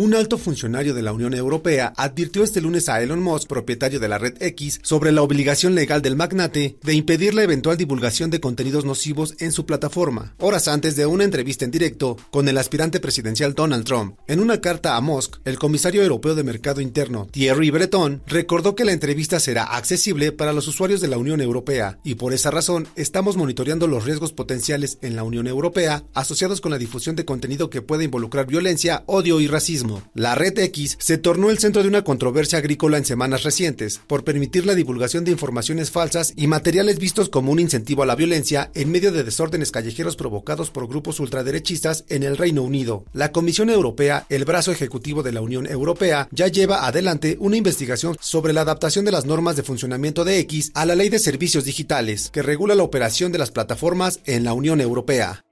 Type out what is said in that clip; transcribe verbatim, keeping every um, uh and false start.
Un alto funcionario de la Unión Europea advirtió este lunes a Elon Musk, propietario de la red X, sobre la obligación legal del magnate de impedir la eventual divulgación de contenidos nocivos en su plataforma, horas antes de una entrevista en directo con el aspirante presidencial Donald Trump. En una carta a Musk, el comisario europeo de Mercado Interno, Thierry Breton, recordó que la entrevista será accesible para los usuarios de la Unión Europea y por esa razón estamos monitoreando los riesgos potenciales en la Unión Europea asociados con la difusión de contenido que pueda involucrar violencia, odio y racismo. La red X se tornó el centro de una controversia agrícola en semanas recientes por permitir la divulgación de informaciones falsas y materiales vistos como un incentivo a la violencia en medio de desórdenes callejeros provocados por grupos ultraderechistas en el Reino Unido. La Comisión Europea, el brazo ejecutivo de la Unión Europea, ya lleva adelante una investigación sobre la adaptación de las normas de funcionamiento de X a la Ley de Servicios Digitales, que regula la operación de las plataformas en la Unión Europea.